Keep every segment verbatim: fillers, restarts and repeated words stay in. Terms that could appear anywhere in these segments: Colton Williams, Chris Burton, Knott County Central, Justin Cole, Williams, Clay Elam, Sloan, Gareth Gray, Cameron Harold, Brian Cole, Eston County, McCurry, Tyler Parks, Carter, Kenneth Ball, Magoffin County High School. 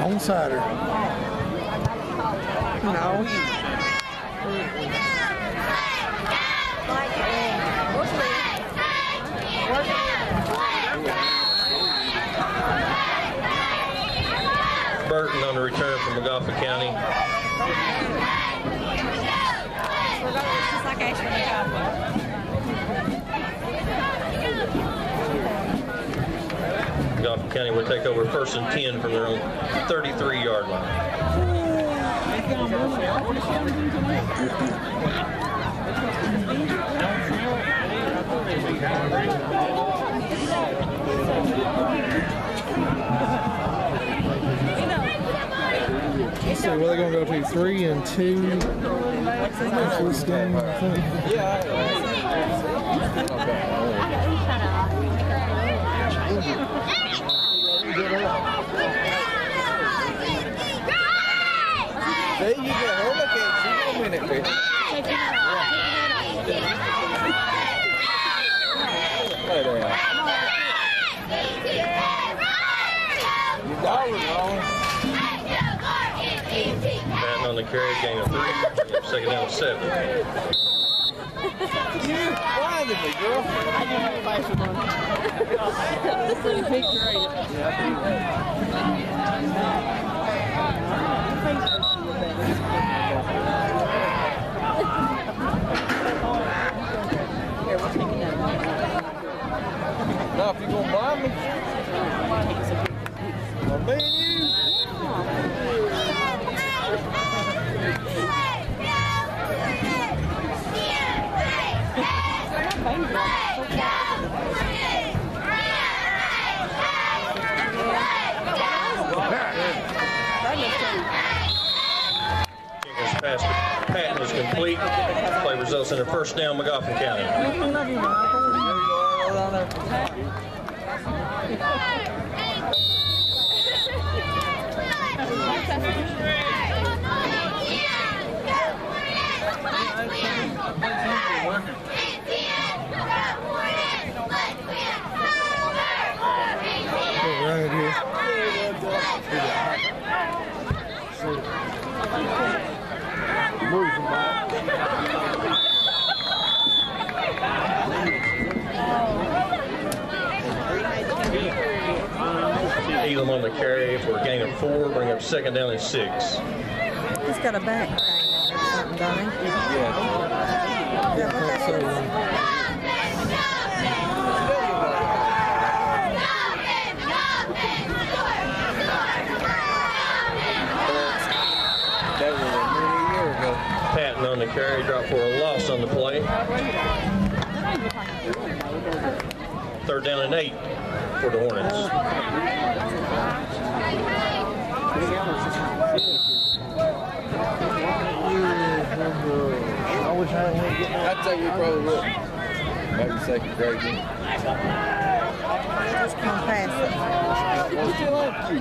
Onsider. No. Burton on the return from Magoffin County. Magoffin County will take over first and ten from their own thirty-three yard line. So we're going to go to three and two after this game, I think. Yeah. There you go. Look at you. Win it, baby. You got it, bro. Batting on the carry, gain of three. Second down, seven. You blinded me, girl. I didn't have advice with one. This is a big now, if you're going to buy me, I'll be you. Patton is complete. Play results in a first down, Magoffin County. Elam on the carry for a gain of four, bring up second down and six. He's got a back thing or something, don't he? Yeah. Yeah, what that is? That was a year ago. Patton on the carry, dropped for a loss on the play. Third down and eight for the Hornets. I wish I had one to get that. I'd say you probably would. Maybe second grade. Just come past it. What's it like you?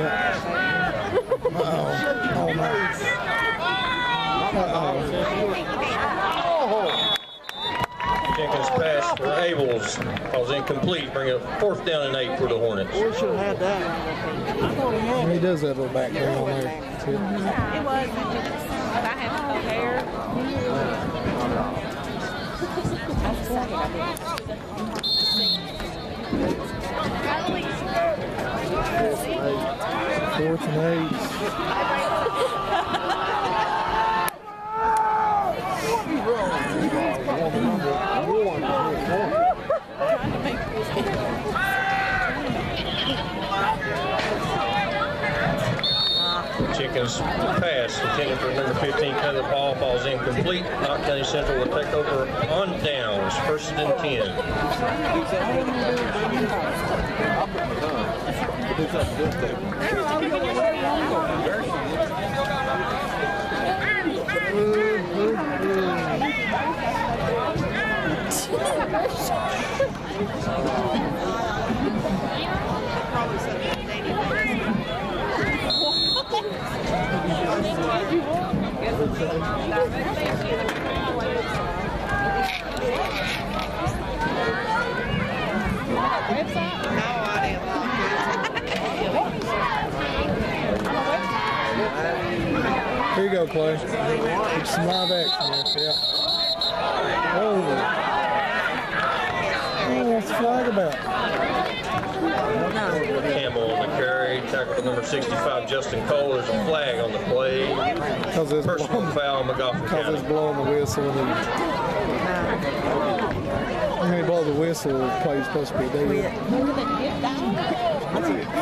Yeah. Uh-oh. Oh, nice. Uh-oh. Oh. Jenkins pass for Abels. Calls incomplete. Bring up fourth down and eight for the Hornets. We should have had that. He does have a back down on there, too. It was. But I have no hair. Fourth and eight. Chickens pass intended for number fifteen, Kenneth Ball, falls incomplete. Knott County Central will take over on downs, first and ten. Thank you. play. It's some live action right there. Oh, what's the flag about? Campbell, McCurry, tackle number sixty-five, Justin Cole. There's a flag on the play. Because it's personal blowing, foul, Magoffin County. Because it's blowing the whistle. How many balls the whistle play is supposed to be? They,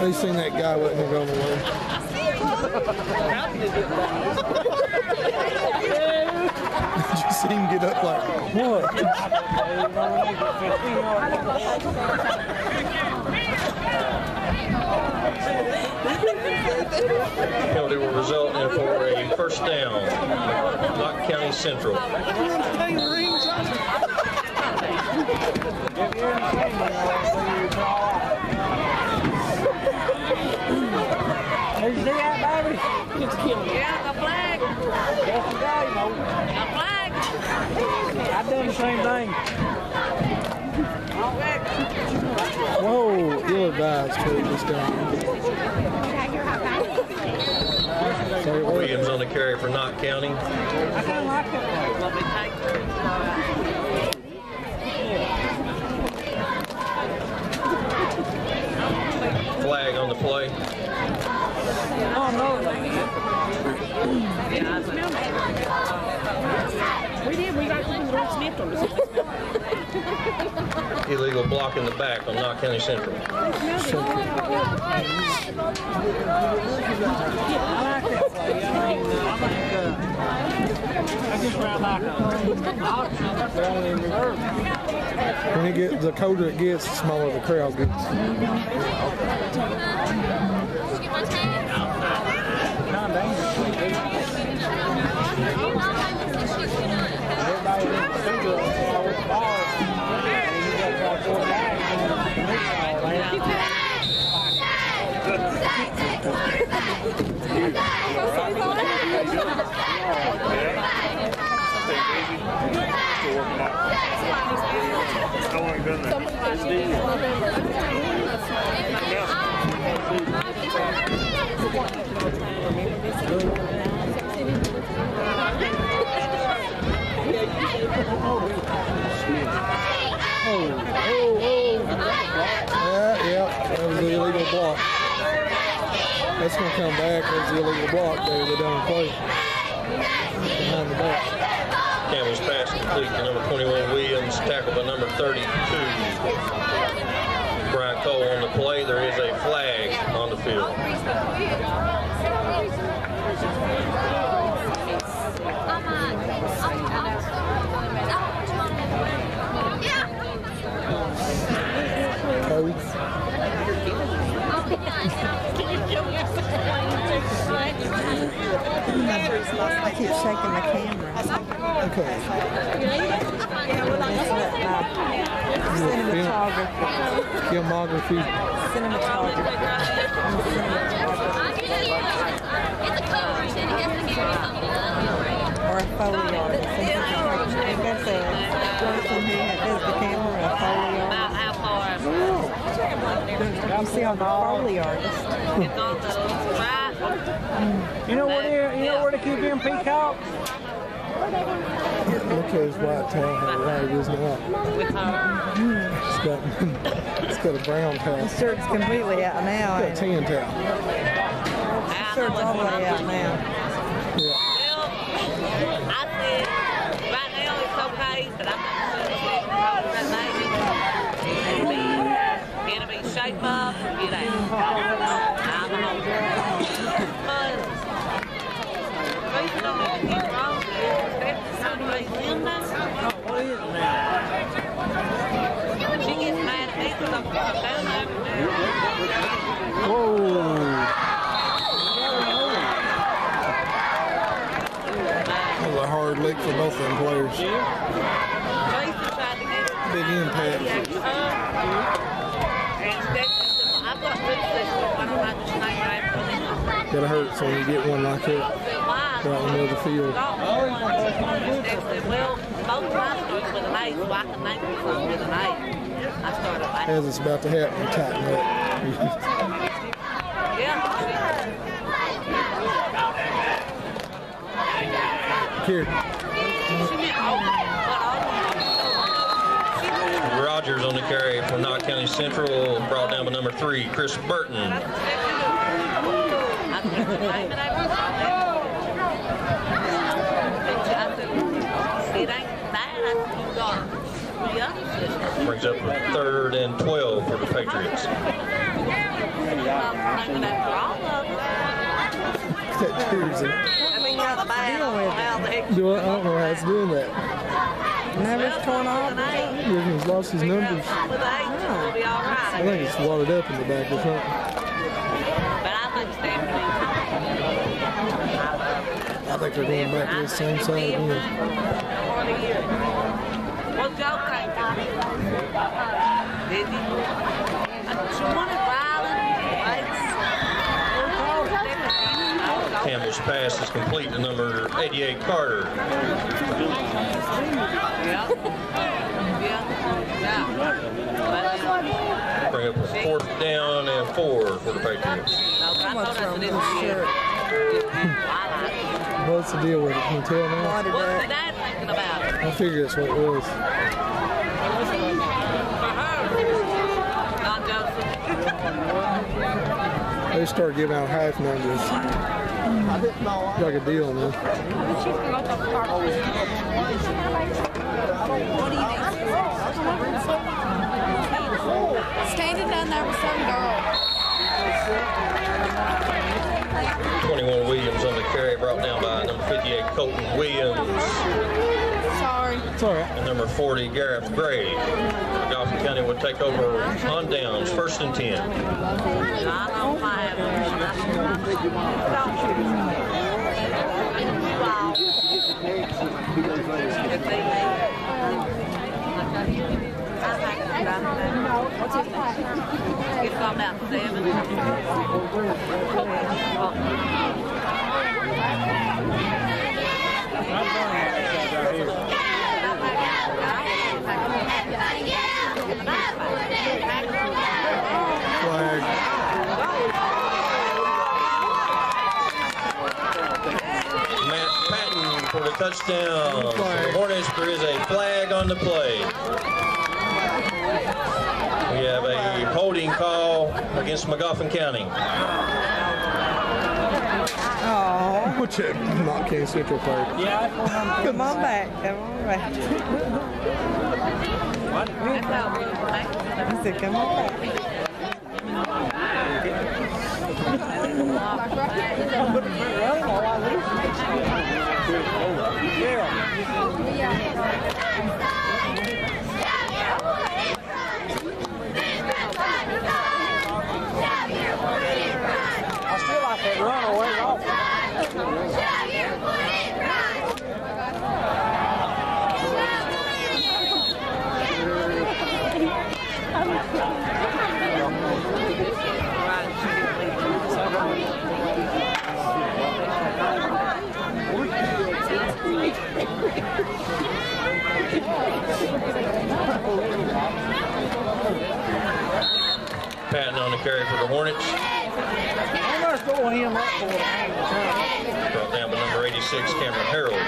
they seen that guy wasn't going away. Did you see him get up like, what? Penalty will result in for a first down. Knott County Central. Did you see that, baby? It's killing me. Yeah, a flag. That's the guy, you know. A flag. I've done the same thing. Whoa, ill advised for this guy. Williams on the carry for Knott County. I don't like that. Flag on the play. Oh, no. We did. We got the word snipped on us. Illegal block in the back on Knott County Central. I like that play. I like That's just where I like them. When it gets, the colder it gets, the smaller the crowd gets. That's going to come back as the illegal block there. They don't play. Behind the back. Campbell's pass complete to number twenty-one, Williams. Tackled by number thirty-two. Brian Cole on the play. There is a flag on the field. I keep shaking the camera. Okay. Cinematography. Filmography. Cinematography. Or a Foley artist. I guess a person who does the camera, a Foley artist. How far? You see how the Foley artist. You know where you know where to keep him peacock? Look at his white tail, how white it is now. It's got a brown tail. His shirt's completely out now. It's got a tan tail. His shirt's all the way out now. Yeah. I said, right now it's okay, but I'm not sure maybe it'll be shape up or get out. I don't know. That was a hard lick for both of them players. Big impact. That hurts when you get one like that. Right in the middle of the field. As it's about to happen, tighten up. here. Rogers on the carry from Knott County Central, brought down by number three, Chris Burton. Brings up a third and twelve for the Patriots. That cheers it. I mean, you're the bad. Do I don't know how it's doing that. Never's torn off. He's lost his numbers. I think it's swallowed up in the back or something. I think they're going back to the same side again. Campbell's pass is complete to number eighty-eight, Carter. Bring up a fourth down and four for the Patriots. What's the deal with it? Can you tell now? What's the dad thinking about? I figure that's what it was. They start giving out half numbers. Like a deal, man. Standing down there with some girl. twenty-one Williams on the carry, brought down by number fifty-eight, Colton Williams. Sorry. It's all right. And number forty, Gareth Gray. Magoffin County would take over on downs, first and ten. Flag. For the touchdown. The Hornets, there is a flag on the play. We have a holding call against Magoffin County. Oh, what's it? Knott County Central Park. Yeah. Come on back. Come on back. I said, come on back. I still like that run away off. Patton on the carry for the Hornets. Brought down by number eighty-six, Cameron Harold.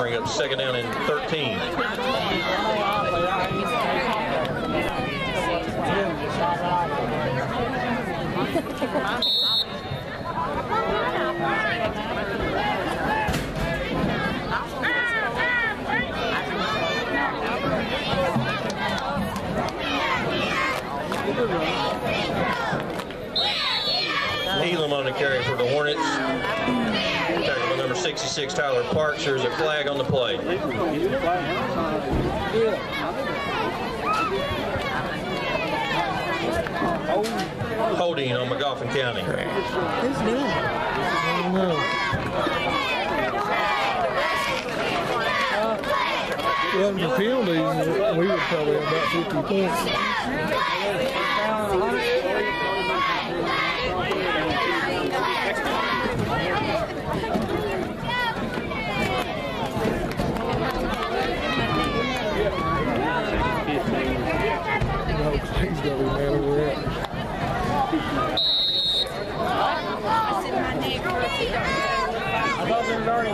Bring up second down and thirteen. Elam on the carry for the Hornets. Tackle number sixty-six, Tyler Parks. There's a flag on the play. Holding on Magoffin County. Who's doing it? I don't know. Well, the penalties, we would probably have about fifty points. I said my neighbor.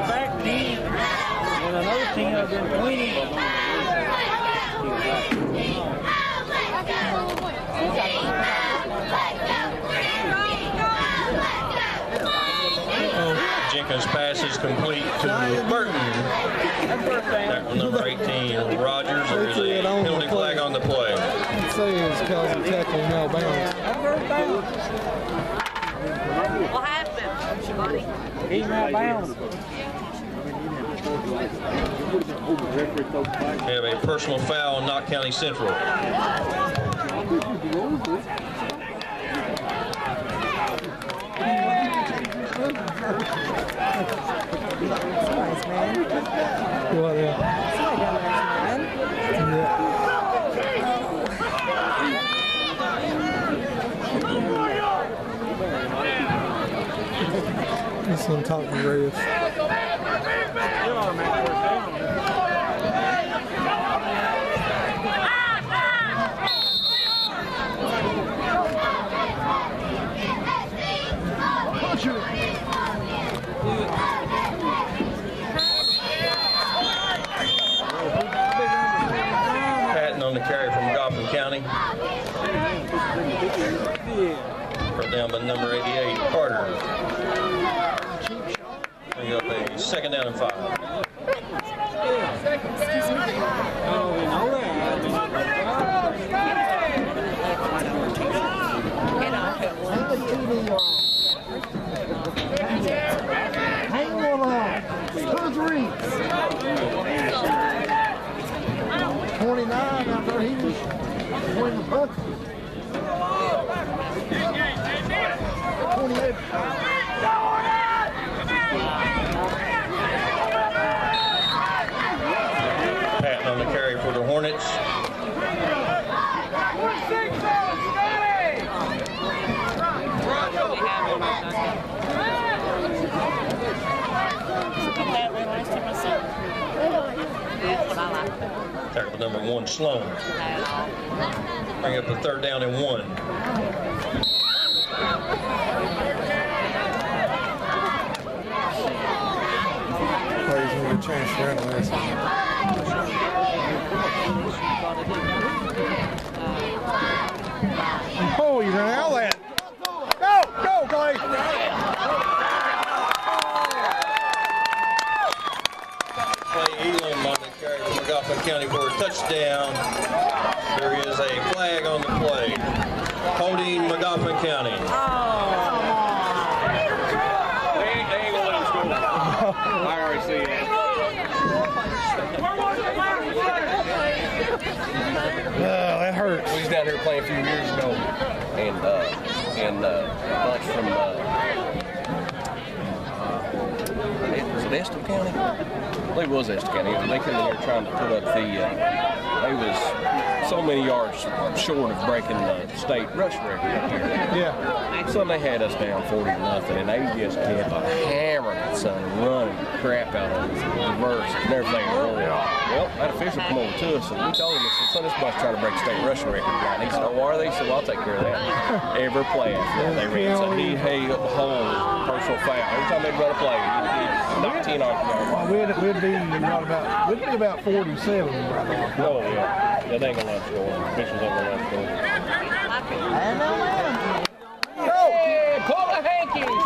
back team and another team has been cleaning. Oh, Jenkins' pass is complete to Burton. That one, number eighteen, Rogers. There is a penalty flag on the play. It says cause of tackling now bounds. What happened, Shabani? He's out bounds. We have a personal foul on Knott County Central. What else? This one talking to Reyes. Patton on the carry from Magoffin County. Brought down by number eighty-eight, Carter. Bring up a second down and five. Hang on on. Three. twenty-nine after he was winning the bucket. twenty-eight. Patton on the carry for the Hornets. Tackle number one, Sloan. Bring up the third down and one. Change anyways. Oh, you ran out that. Go, go, Clay. Clay Elam on the carry from Magoffin County for a touchdown. There is a flag on the play. Holding Magoffin County. I already see it. Oh, that hurts. We was down here playing a few years ago, and uh, and uh, like from uh, was it Eston County? I believe it was Eston County. They came in here trying to put up the. Uh, they was so many yards short of breaking the state rush record up here. Yeah. So they had us down forty to nothing, and they just kept hammering it, son, running the crap out of us, reverse and everything really off. Well, that official come over to us, and we told him, I said, son, this boy's trying to break state rushing record. And he said, oh, are they? He said, well, I'll take care of that. Every play after that, they ran. So he held the whole personal foul. Every time they brought a play, he knocked ten off the yard. We'd, we'd, be right about, we'd be about forty-seven right now. Oh, yeah. That ain't going to let you go. The officials ain't going to let you go. I know. Yeah, call the hankies.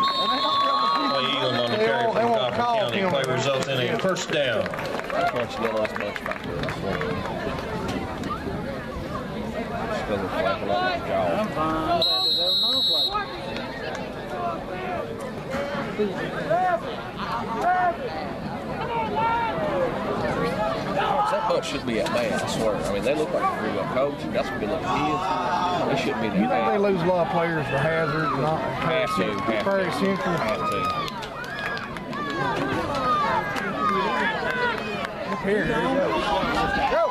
Play Eagle on the carry from Coffin County. Play results in a first down. That's much, that's much back there. That's much. Just doesn't flack a lot like y'all. That bunch should be at bad, I swear. I mean, they look like a pretty good coach. They got some good looking kids. They shouldn't be that. You know they lose a lot of players to Hazard and not Pass to. Very simple. Pass to. Here, here we go. Go!